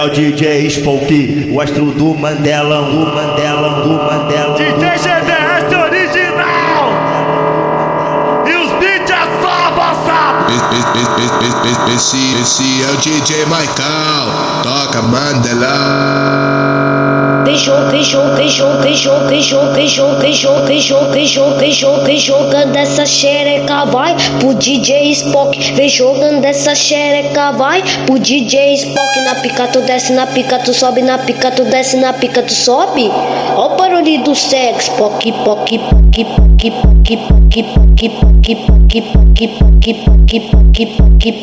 é o DJ Spock, o astro do Mandelão, do Mandelão, do Mandelão. DJ GBS original. E os beats é só avançado. Esse é o DJ Michael, toca Mandelão. Vem jogando essa xereca, vai pro DJ Spock. Vem jogando essa xereca, vai pro DJ Spock. Na pica tu desce, na pica tu sobe, na pica tu desce, na pica tu sobe. Ó o barulho do sexo, poque, poque, poque, poque, poque, poque, poque, poque, poque, poque, poque, poque, poque,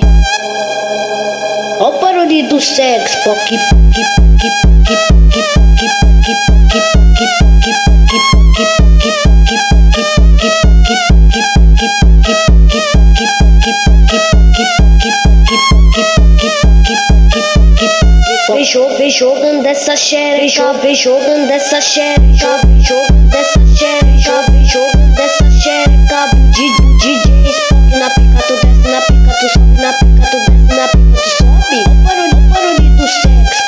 ó o barulho do sexo, poque, poque, poque, poque, poque, poque. Vem jogando essa xereca, vem jogando essa xereca, vem jogando essa xereca, vem jogando essa xereca. DJ Spock, na pica tu desce, na pica tu sobe, na pica tu desce, na pica tu sobe. Barulho do sexo,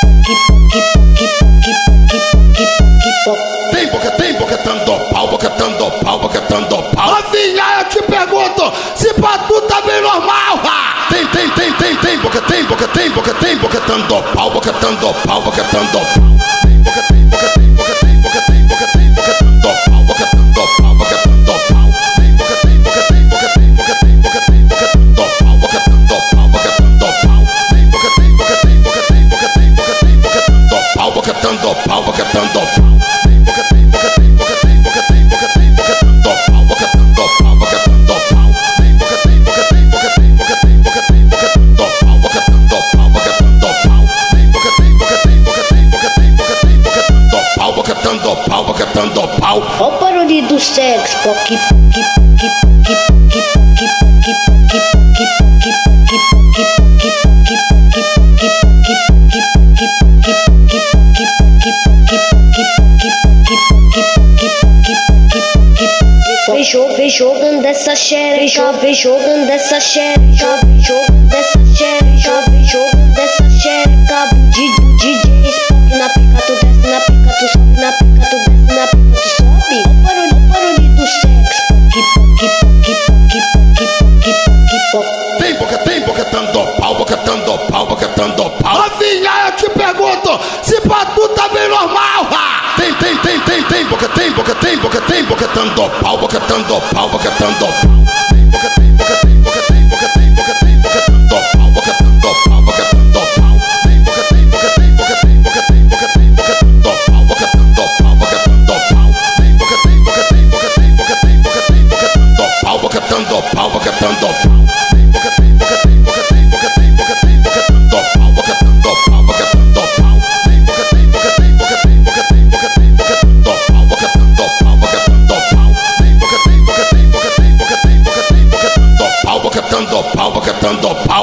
tem boquetando pau, boquetando pau, boquetando pau. Novinha, eu te pergunto, se pra tu tá bem normal, ha? Tem boquetando pau, boquetando pau, boquetando pau. Ó o barulho do sexo, poque, poque, poque, poque, poque, poque, poque, poque, poque, poque, poque, poque, poque, poque, poque, poque, poque, poque, poque, vem jogando essa xereca, vem jogando essa xereca, vem jogando essa xereca, vem jogando essa xereca. DJ Spock, na pica tu desce, na pica tu sobe, na pica tu desce, na pica tu sobe. Barulho do sexo, poque, poque, poque, poque, poque, poque, poque. Tem boquetando pau, boquetando pau, boquetando pau. Novinha, eu te pergunto, se pra tu tá bem normal, ha? Tem boquetando pau, boquetando pau, boquetando pau.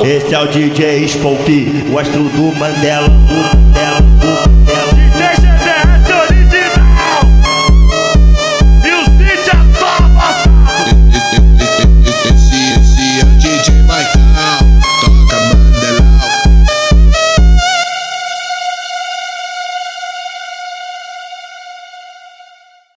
Esse é o DJ Spock, o astro do Mandela.